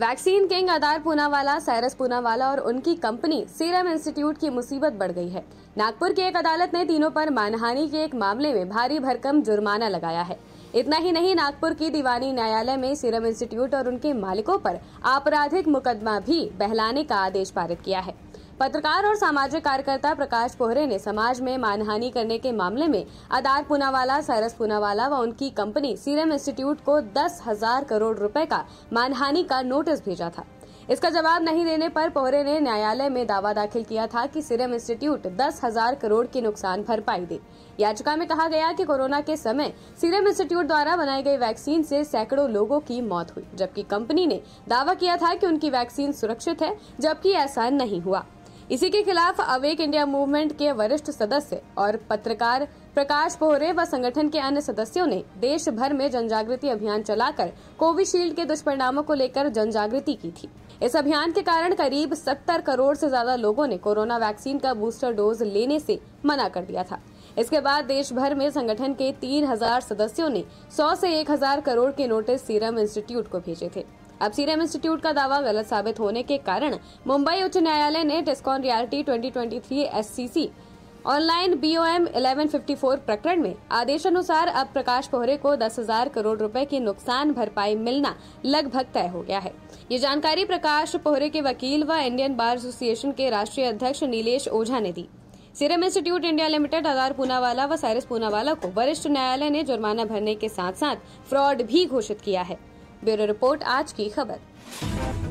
Vaccine king Adar Poonawalla, Cyrus Poonawalla और उनकी company serum institute की मुसीबत बढ़ गई है। नागपुर की एक अदालत ने तीनों पर मानहानि के एक मामले में भारी भरकम जुर्माना लगाया है। इतना ही नहीं, नागपुर की दीवानी न्यायालय में सीरम इंस्टीट्यूट और उनके मालिकों पर आपराधिक मुकदमा भी बहलाने का आदेश पारित किया है। पत्रकार और सामाजिक कार्यकर्ता प्रकाश पोहरे ने समाज में मानहानि करने के मामले में अदार पूनावाला, सायरस पूनावाला व उनकी कंपनी सीरम इंस्टीट्यूट को 10,000 करोड़ रुपए का मानहानि का नोटिस भेजा था। इसका जवाब नहीं देने पर पोहरे ने न्यायालय में दावा दाखिल किया था कि सीरम इंस्टीट्यूट 10,000 करोड़ की नुकसान भरपाई दे। याचिका में कहा गया कि कोरोना के समय सीरम इंस्टीट्यूट द्वारा बनाई गई वैक्सीन से सैकड़ों लोगों की मौत हुई, जबकि कंपनी ने दावा किया था कि उनकी वैक्सीन सुरक्षित है, जबकि ऐसा नहीं हुआ। इसी के खिलाफ अवेक इंडिया मूवमेंट के वरिष्ठ सदस्य और पत्रकार प्रकाश पोहरे व संगठन के अन्य सदस्यों ने देश भर में जनजागृति अभियान चलाकर कोविशील्ड के दुष्परिणामों को लेकर जनजागृति की थी। इस अभियान के कारण करीब 70 करोड़ से ज्यादा लोगों ने कोरोना वैक्सीन का बूस्टर डोज लेने से मना कर दिया था। इसके बाद देश भर में संगठन के 3000 सदस्यों ने 100 से 1000 करोड़ के नोटिस सीरम इंस्टीट्यूट को भेजे थे। अब सीरम इंस्टीट्यूट का दावा गलत साबित होने के कारण मुंबई उच्च न्यायालय ने Tescon realty 2023 SCC online BOM 1154 प्रकरण में आदेशानुसार अब प्रकाश पोहरे को 10,000 करोड़ रुपए की नुकसान भरपाई मिलना लगभग तय हो गया है। ये जानकारी प्रकाश पोहरे के वकील व इंडियन बार एसोसिएशन के राष्ट्रीय अध्यक्ष नीलेश ओझा ने दी। Serum institute India limited, Adar Poonawalla व सायरस पूनावाला को वरिष्ठ न्यायालय ने जुर्माना भरने के साथ साथ फ्रॉड भी घोषित किया है। ब्यूरो रिपोर्ट, आज की खबर।